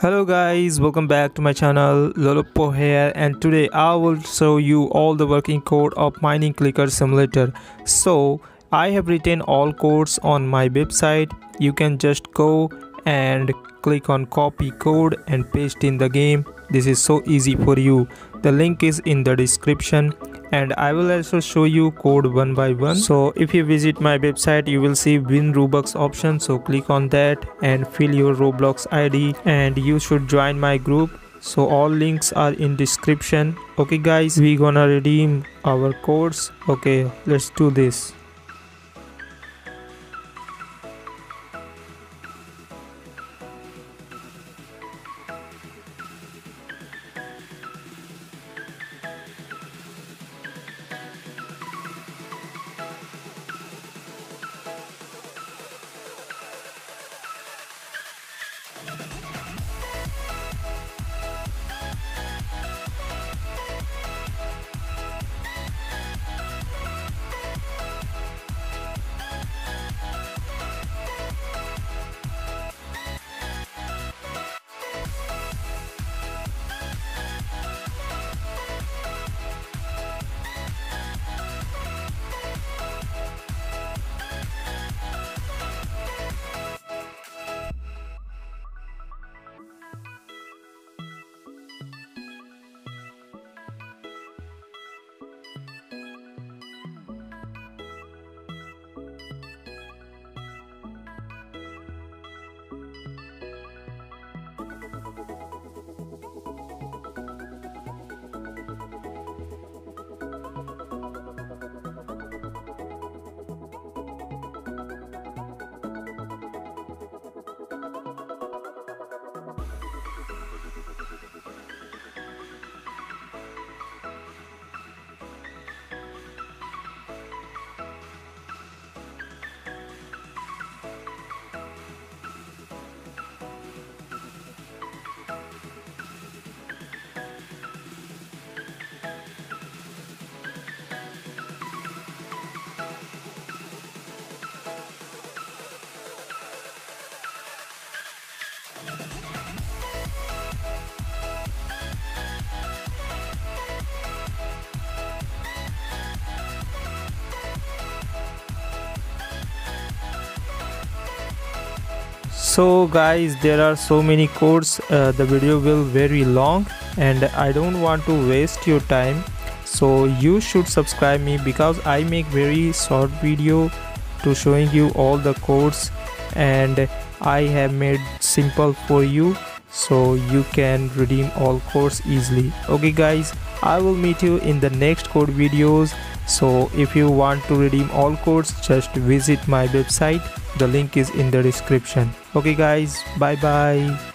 Hello guys, welcome back to my channel. Lolopo here, and today I will show you all the working code of Mining Clicker Simulator. So I have written all codes on my website. You can just go and click on copy code and paste in the game. This is so easy for you. The link is in the description, and I will also show you code one by one. So if you visit my website, you will see win Robux option, so click on that and fill your Roblox ID, and you should join my group. So all links are in description. Okay guys, we gonna redeem our codes. Okay, let's do this. So guys, there are so many codes, the video will very long and I don't want to waste your time, so you should subscribe me because I make very short video to showing you all the codes, and I have made simple for you so you can redeem all codes easily. Okay guys, I will meet you in the next code videos. So if you want to redeem all codes, just visit my website. The link is in the description. Okay guys, bye bye.